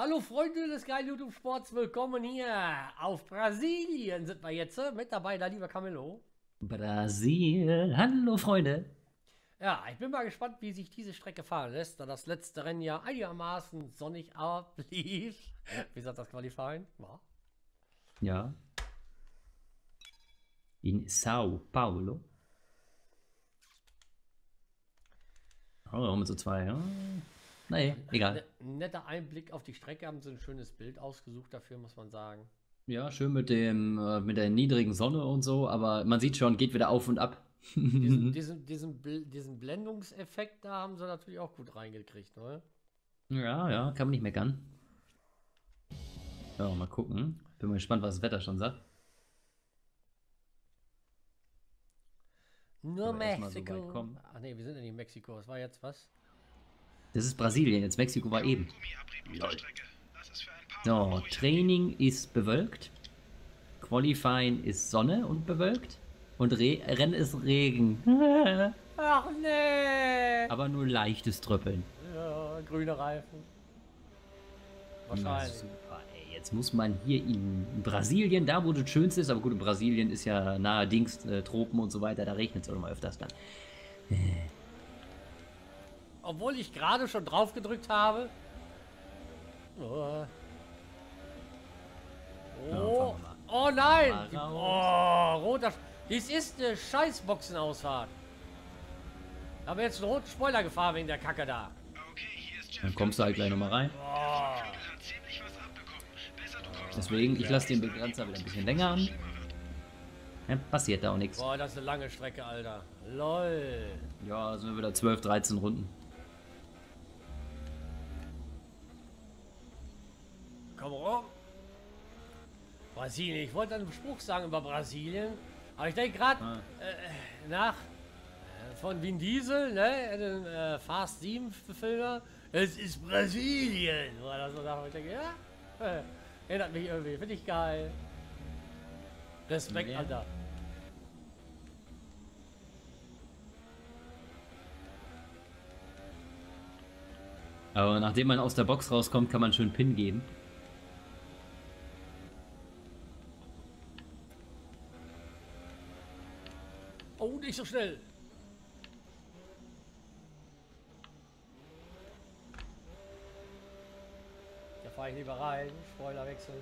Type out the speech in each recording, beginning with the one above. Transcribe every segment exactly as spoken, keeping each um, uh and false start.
Hallo Freunde des geilen YouTube-Sports, willkommen hier auf Brasilien sind wir jetzt mit dabei, da lieber Camillo. Brasil, hallo Freunde. Ja, ich bin mal gespannt, wie sich diese Strecke fahren lässt, da das letzte Rennen ja einigermaßen sonnig ablief. Wie sagt das Qualifying? Ja. ja. In São Paulo. Oh, warum so zwei, ja? Nee, egal. Netter Einblick auf die Strecke, haben sie ein schönes Bild ausgesucht dafür, muss man sagen. Ja, schön mit dem äh, mit der niedrigen Sonne und so, aber man sieht schon, geht wieder auf und ab. diesen, diesen, diesen, diesen Blendungseffekt, da haben sie natürlich auch gut reingekriegt, ne? Ja, ja, kann man nicht meckern. Ja, mal gucken. Bin mal gespannt, was das Wetter schon sagt. Nur Mexiko. So Ach nee, wir sind ja nicht in Mexiko. Was war jetzt was? Das ist Brasilien, jetzt Mexiko war eben. So, Training ist bewölkt, Qualifying ist Sonne und bewölkt und Re Rennen ist Regen. Ach nee! Aber nur leichtes Tröppeln. Ja, grüne Reifen. Wahrscheinlich. Super, ey. Jetzt muss man hier in Brasilien, da wo das Schönste ist, aber gut, in Brasilien ist ja nahe Dings, äh, Tropen und so weiter, da regnet es auch nochmal öfters dann. Obwohl ich gerade schon drauf gedrückt habe. Oh, oh. oh nein! Oh, roter. Dies ist eine scheiß Boxenausfahrt. Da haben wir jetzt einen roten Spoiler gefahren wegen der Kacke da. Dann kommst du halt gleich nochmal rein. Oh. Deswegen, ich lasse den Begrenzer wieder ein bisschen länger an. Ja, passiert da auch nichts. Boah, das ist eine lange Strecke, Alter. Lol. Ja, da sind wir wieder zwölf, dreizehn Runden. Komm rum. Brasilien. Ich wollte einen Spruch sagen über Brasilien. Aber ich denke gerade ah. äh, nach äh, von Vin Diesel, ne, in den äh, Fast sieben Filmer. Es ist Brasilien. War das so, da ich denke, ja. Äh, erinnert mich irgendwie. Finde ich geil. Respekt, ja. Alter. Aber nachdem man aus der Box rauskommt, kann man schön Pin geben. Oh, nicht so schnell. Da fahre ich lieber rein. Spoiler wechseln.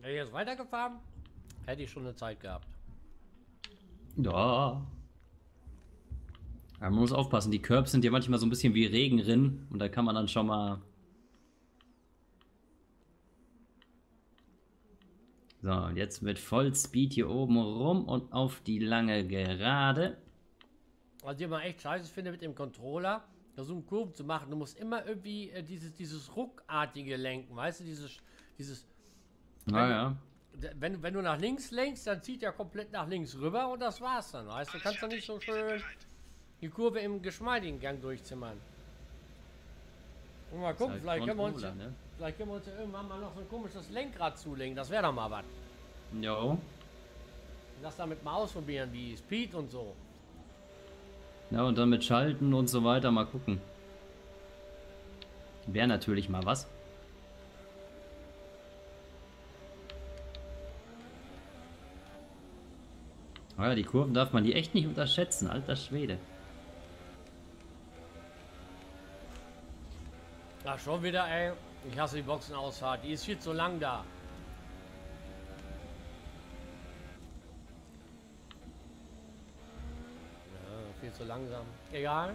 Wenn ich jetzt weitergefahren, hätte ich schon eine Zeit gehabt. Ja. Aber man muss aufpassen, die Curbs sind ja manchmal so ein bisschen wie Regenrinnen und da kann man dann schon mal... So, und jetzt mit Vollspeed hier oben rum und auf die lange Gerade. Was ich immer echt scheiße finde mit dem Controller, versuchen Kurven zu machen, du musst immer irgendwie äh, dieses, dieses ruckartige lenken, weißt du, dieses... dieses Wenn, ah, ja. wenn, wenn du nach links lenkst, dann zieht er komplett nach links rüber und das war's dann. Weißt du, kannst du nicht so schön die Kurve im geschmeidigen Gang durchzimmern. Und mal gucken, halt vielleicht, können wir uns, ne? vielleicht können wir uns ja irgendwann mal noch so ein komisches Lenkrad zulegen. Das wäre doch mal was. Jo. Lass damit mal ausprobieren, wie Speed und so. Ja, und dann mit Schalten und so weiter mal gucken. Wäre natürlich mal was. Oh ja, die Kurven darf man die echt nicht unterschätzen, alter Schwede. Ach, schon wieder, ey. Ich hasse die Boxenausfahrt. Die ist viel zu lang da. Ja, viel zu langsam. Egal.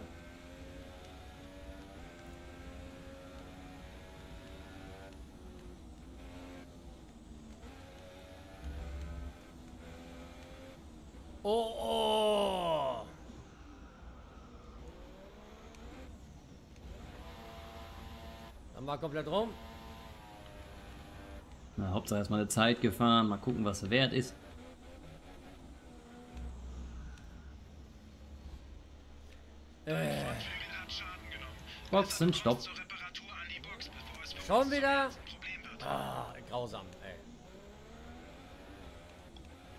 Oh, oh! Dann war komplett rum. Na, Hauptsache erstmal eine Zeit gefahren. Mal gucken, was wert ist. Äh. Boxen, stopp. Schon wieder? Ah, grausam, ey.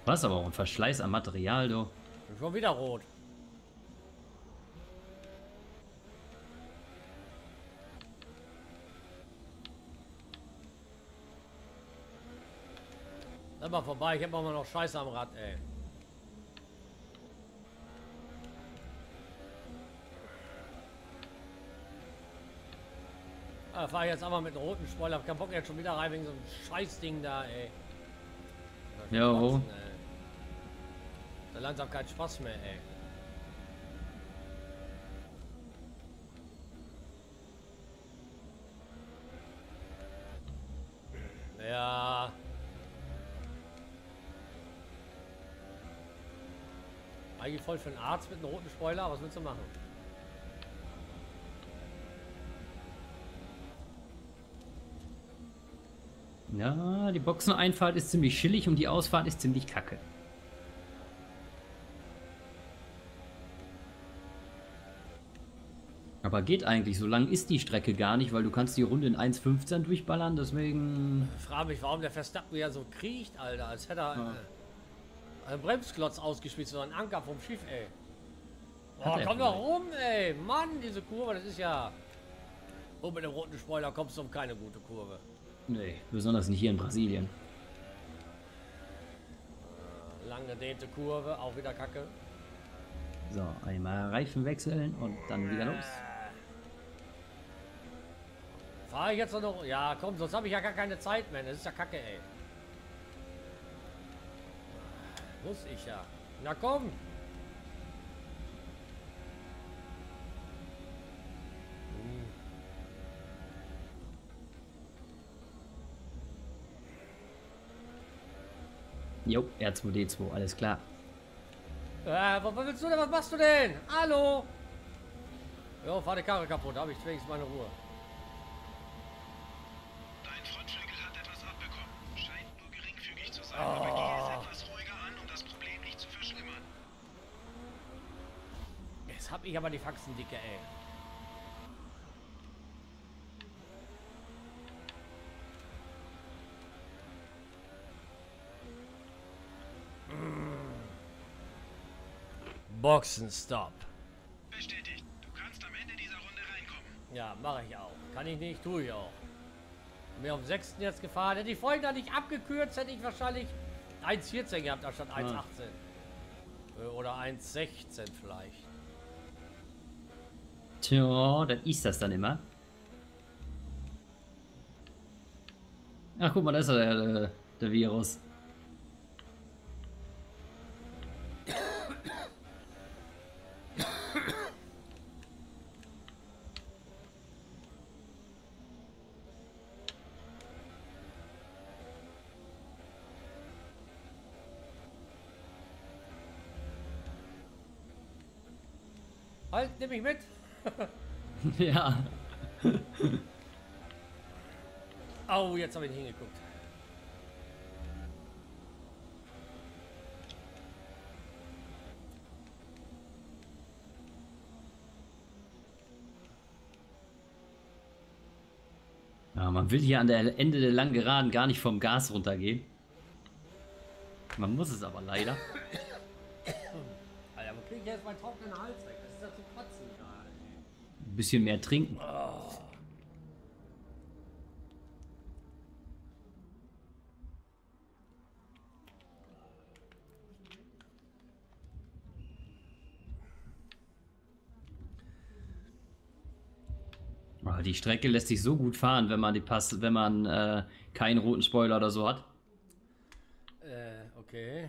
Was aber auch ein Verschleiß am Material, du. Schon wieder rot. Dann mal vorbei, ich hab auch mal noch Scheiße am Rad, ey. Da fahr ich jetzt aber mit einem roten Spoiler. Hab keinen Bock jetzt schon wieder rein wegen so einem Scheißding da, ey. Ja, ho. Da langsam keinen Spaß mehr, ey. Ja. Eigentlich voll für einen Arzt mit einem roten Spoiler, was willst du machen? Ja, die Boxeneinfahrt ist ziemlich chillig und die Ausfahrt ist ziemlich kacke. Aber geht eigentlich, so lang ist die Strecke gar nicht, weil du kannst die Runde in eins fünfzehn durchballern, deswegen... Ich frage mich, warum der Verstappen ja so kriecht, Alter, als hätte er... Ja. Ein Bremsklotz ausgespielt, so ein Anker vom Schiff, ey. Boah, komm doch rum, ey. Mann, diese Kurve, das ist ja... Und mit dem roten Spoiler kommst du um keine gute Kurve. Nee, besonders nicht hier in Brasilien. Lang gedehnte Kurve, auch wieder kacke. So, einmal Reifen wechseln und dann wieder los. Fahre ich jetzt noch... Ja, komm, sonst habe ich ja gar keine Zeit mehr. Das ist ja kacke, ey. Muss ich ja. Na komm! Jo, R zwei D zwei, alles klar. Äh, was willst du denn? Was machst du denn? Hallo! Jo, fahr die Karre kaputt, da habe ich wenigstens meine Ruhe. Dein Frontschenkel hat etwas abbekommen. Scheint nur geringfügig zu sein, aber geh es etwas ruhiger an, um das Problem nicht zu verschlimmern. Jetzt hab ich aber die Faxen dicke, ey. Boxenstopp. Bestätigt. Du kannst am Ende dieser Runde reinkommen. Ja, mache ich auch. Kann ich nicht, tue ich auch. Bin auf dem sechsten jetzt gefahren. Hätte ich vorhin da nicht abgekürzt, hätte ich wahrscheinlich eins vierzehn gehabt, anstatt eins achtzehn. Ja. Oder eins sechzehn vielleicht. Tja, dann ist das dann immer. Ach, guck mal, da ist der, der, der Virus. Halt, nimm mich mit! Ja. Au, oh, jetzt habe ich nicht hingeguckt. Ja, man will hier an der Ende der langen Geraden gar nicht vom Gas runtergehen. Man muss es aber leider. Alter, wo krieg ich jetzt meinen trockenen Hals weg? Das ist ja zu kotzen gerade. Ein bisschen mehr trinken. Oh. Oh, die Strecke lässt sich so gut fahren, wenn man die passt, wenn man äh, keinen roten Spoiler oder so hat. Äh, okay.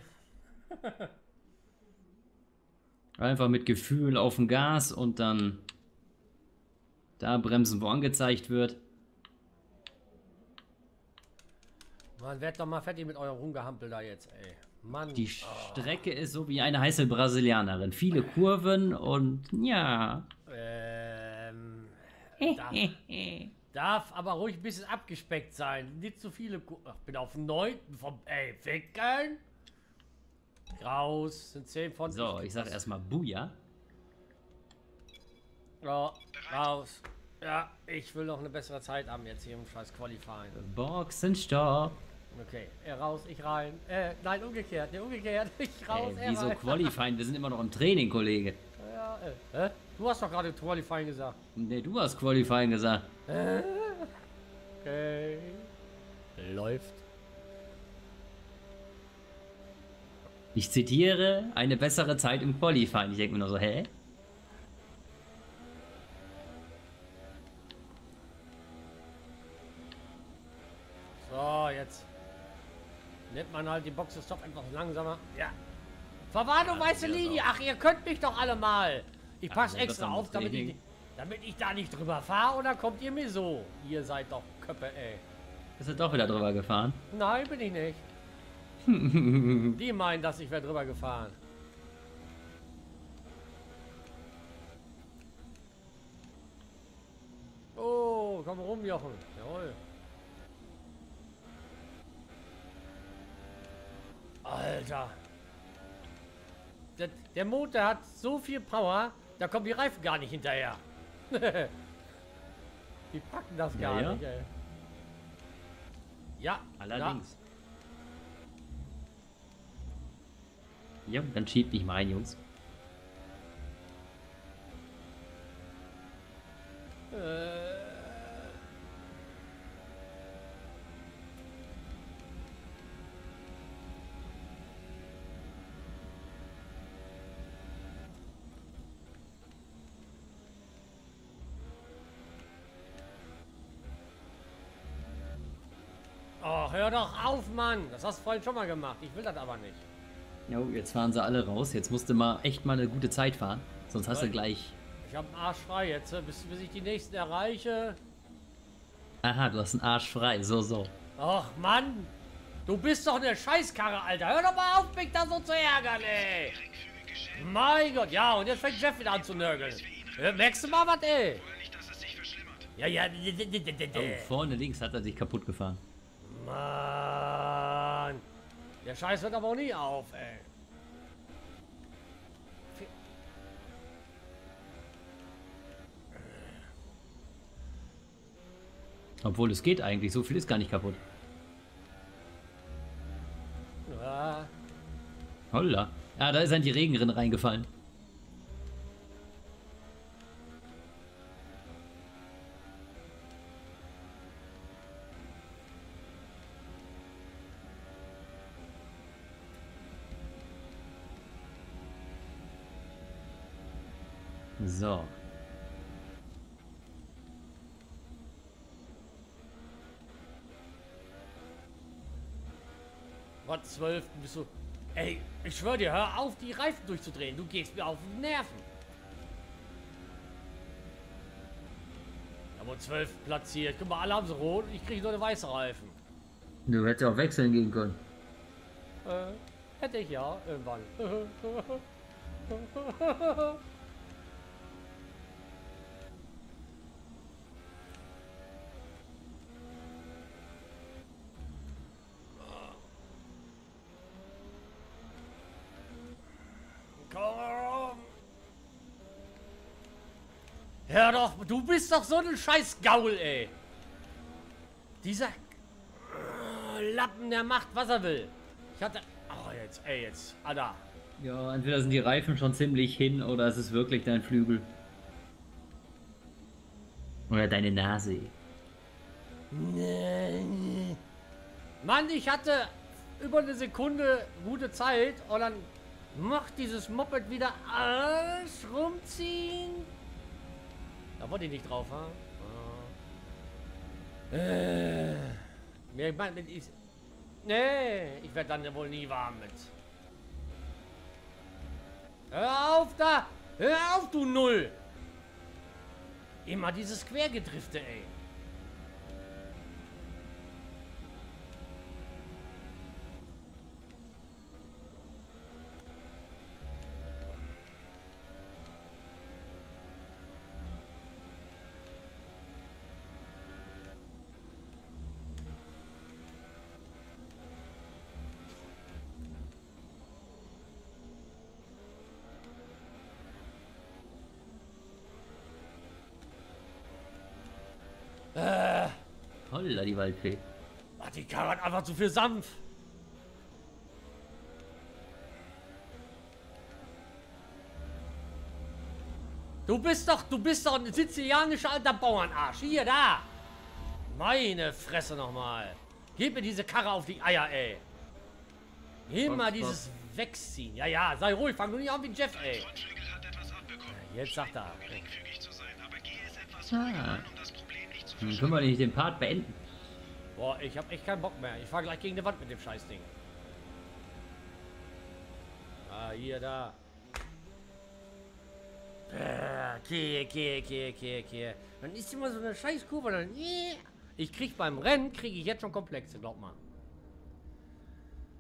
Einfach mit Gefühl auf dem Gas und dann da bremsen, wo angezeigt wird. Man wird doch mal fertig mit eurem Rumgehampel da jetzt, ey. Mann. Die Strecke oh. ist so wie eine heiße Brasilianerin. Viele Kurven und ja. Ähm. darf, darf aber ruhig ein bisschen abgespeckt sein. Nicht zu viele Kurven. Ich bin auf dem neunten vom. Ey, weggeil! Raus, sind zehn von... So, ich sag erstmal Buja. Ja, raus. Ja, ich will noch eine bessere Zeit haben jetzt hier im scheiß Qualifying. Boxenstopp. Okay, er raus, ich rein. Äh, nein, umgekehrt, ne, umgekehrt. Ich raus, ey, er wieso rein. Wieso Qualifying? Wir sind immer noch im Training, Kollege. Ja, äh, äh? Du hast doch gerade Qualifying gesagt. Ne, du hast Qualifying gesagt. Äh? Okay. Läuft. Ich zitiere, eine bessere Zeit im Qualifying. Ich denke mir nur so, hä? So, jetzt nimmt man halt die Boxenstopp etwas langsamer. Ja. Verwarnung, ja, weiße Linie. Ach, ihr könnt mich doch alle mal. Ich passe extra auf, damit ich, damit ich da nicht drüber fahre. Oder kommt ihr mir so? Ihr seid doch Köppe, ey. Bist du doch wieder drüber gefahren? Nein, bin ich nicht. Die meinen, dass ich wäre drüber gefahren. Oh, komm rum, Jochen. Jawohl. Alter. Der, der Motor hat so viel Power, da kommen die Reifen gar nicht hinterher. Die packen das gar ja, nicht, ja. ey. Ja, allerdings. Da. Ja, dann schiebt mich mal ein, Jungs. Äh. Oh, hör doch auf, Mann! Das hast du vorhin schon mal gemacht. Ich will das aber nicht. Jo, jetzt fahren sie alle raus. Jetzt musst du mal echt mal eine gute Zeit fahren. Sonst hast du gleich... Ich hab einen Arsch frei jetzt, bis, bis ich die nächsten erreiche. Aha, du hast einen Arsch frei. So, so. Ach, Mann! Du bist doch eine Scheißkarre, Alter. Hör doch mal auf, mich da so zu ärgern, ey! Mein Gott, ja, und jetzt fängt Jeff wieder an zu nörgeln. Merkst du mal was, ey? Ja, ja, oh, vorne links hat er sich kaputt gefahren. Mann. Der Scheiß hört aber auch nie auf, ey. Obwohl, es geht eigentlich. So viel ist gar nicht kaputt. Ah. Holla. Ah, da ist dann die Regenrinne reingefallen. So. Was, zwölf? Bist du... Ey, ich schwöre dir, hör auf, die Reifen durchzudrehen. Du gehst mir auf den Nerven. Aber zwölf platziert. Guck mal, alle haben sie rot und ich kriege nur eine weiße Reifen. Du hättest auch wechseln gehen können. Äh, hätte ich ja. Irgendwann. Hör doch, du bist doch so ein scheiß Gaul, ey. Dieser Lappen, der macht, was er will. Ich hatte... Oh, jetzt, ey, jetzt. Alter. Ja, entweder sind die Reifen schon ziemlich hin oder es ist wirklich dein Flügel. Oder deine Nase. Mann, ich hatte über eine Sekunde gute Zeit und dann macht dieses Moped wieder alles rumziehen. Da wollte ich nicht drauf, ha? Oh. Äh. Ich mein, ich, nee, ich werde dann wohl nie warm mit. Hör auf da! Hör auf, du Null! Immer dieses Quergedrifte, ey. Holla, die Waldfee. Was die Karre hat einfach zu viel Sanft. Du bist doch, du bist doch ein sizilianischer alter Bauernarsch. Hier, da. Meine Fresse nochmal. Gib mir diese Karre auf die Eier, ey. Immer dieses Wegziehen. Ja, ja, sei ruhig, fang nur nicht auf wie Jeff, ey. Ja, jetzt sagt er. Ah. Hm, können wir nicht den Part beenden? Boah, ich hab echt keinen Bock mehr. Ich fahr gleich gegen die Wand mit dem Scheißding. Ah, hier, da. Okay, okay, okay, okay, okay. Dann ist immer so eine Scheißkurve. Dann ich krieg beim Rennen, kriege ich jetzt schon Komplexe, glaub mal.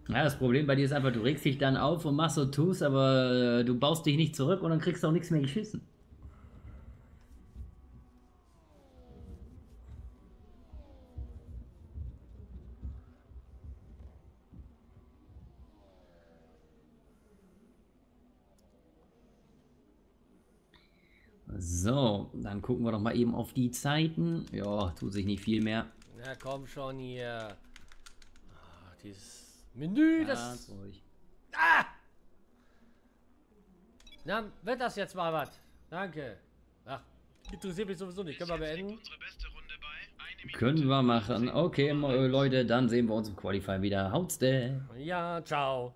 Ja, das Problem bei dir ist einfach, du regst dich dann auf und machst so tust, aber du baust dich nicht zurück und dann kriegst du auch nichts mehr geschissen. So, dann gucken wir doch mal eben auf die Zeiten. Ja, tut sich nicht viel mehr. Na komm schon hier. Ah, dieses Menü, das... Ah! Na, wird das jetzt mal was? Danke. Ach, interessiert mich sowieso nicht. Können wir beenden? Können wir machen. Okay, Leute, dann sehen wir uns im Qualify wieder. Haut's denn. Ja, ciao.